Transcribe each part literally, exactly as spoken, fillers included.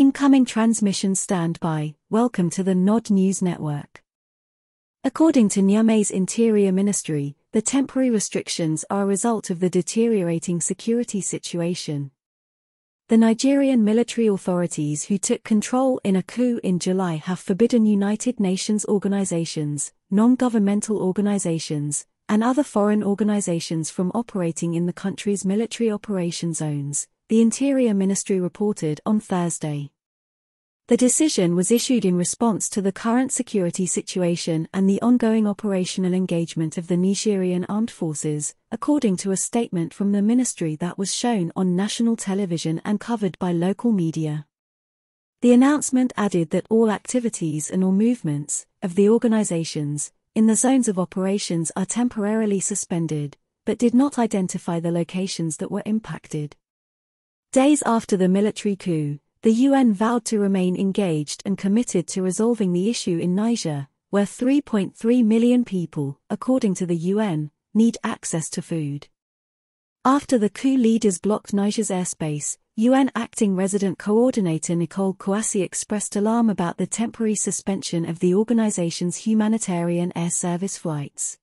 Incoming transmission standby. Welcome to the N O D News Network. According to Niamey's Interior Ministry, the temporary restrictions are a result of the deteriorating security situation. The Nigerian military authorities who took control in a coup in July have forbidden United Nations organizations, non-governmental organizations, and other foreign organizations from operating in the country's military operation zones, the Interior Ministry reported on Thursday. The decision was issued in response to the current security situation and the ongoing operational engagement of the Nigerian Armed Forces, according to a statement from the ministry that was shown on national television and covered by local media. The announcement added that all activities and all movements of the organizations in the zones of operations are temporarily suspended, but did not identify the locations that were impacted. Days after the military coup, the U N vowed to remain engaged and committed to resolving the issue in Niger, where three point three million people, according to the U N, need access to food. After the coup leaders blocked Niger's airspace, U N Acting Resident Coordinator Nicole Kouassi expressed alarm about the temporary suspension of the organization's humanitarian air service flights.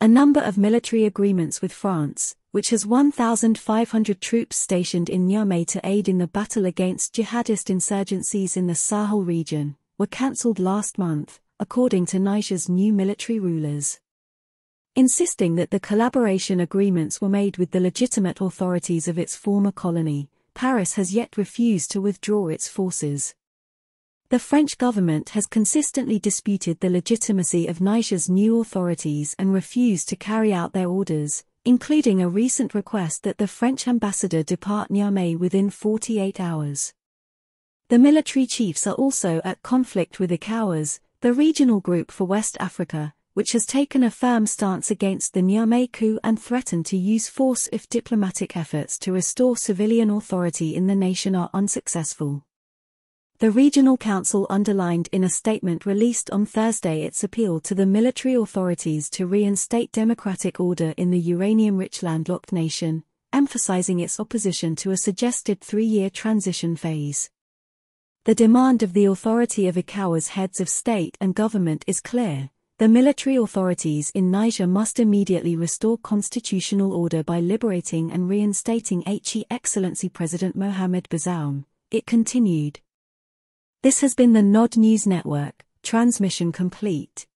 A number of military agreements with France, which has one thousand five hundred troops stationed in Niamey to aid in the battle against jihadist insurgencies in the Sahel region, were cancelled last month, according to Niger's new military rulers, insisting that the collaboration agreements were made with the legitimate authorities of its former colony. Paris has yet refused to withdraw its forces. The French government has consistently disputed the legitimacy of Niger's new authorities and refused to carry out their orders, including a recent request that the French ambassador depart Niamey within forty-eight hours. The military chiefs are also at conflict with ECOWAS, the regional group for West Africa, which has taken a firm stance against the Niamey coup and threatened to use force if diplomatic efforts to restore civilian authority in the nation are unsuccessful. The Regional Council underlined in a statement released on Thursday its appeal to the military authorities to reinstate democratic order in the uranium-rich landlocked nation, emphasizing its opposition to a suggested three-year transition phase. The demand of the authority of ECOWAS heads of state and government is clear. The military authorities in Niger must immediately restore constitutional order by liberating and reinstating His Excellency President Mohamed Bazaoum, it continued. This has been the N O D News Network, transmission complete.